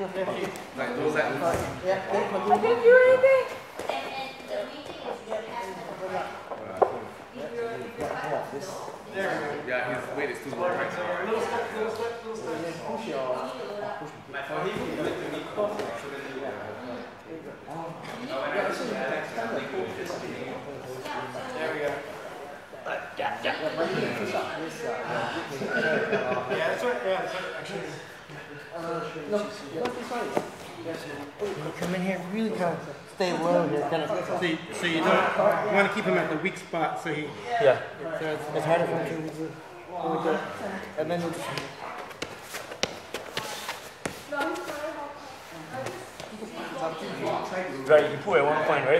I think you were there. And the meeting is going to happen. Yeah, his weight is too long right now. There we go. Yeah, that's right. No, come in here, really kind of stay low here, kind of. So you don't, you want to keep him at the weak spot, so he. Yeah. It's harder for him to. And then. Right, you pull at one point, right?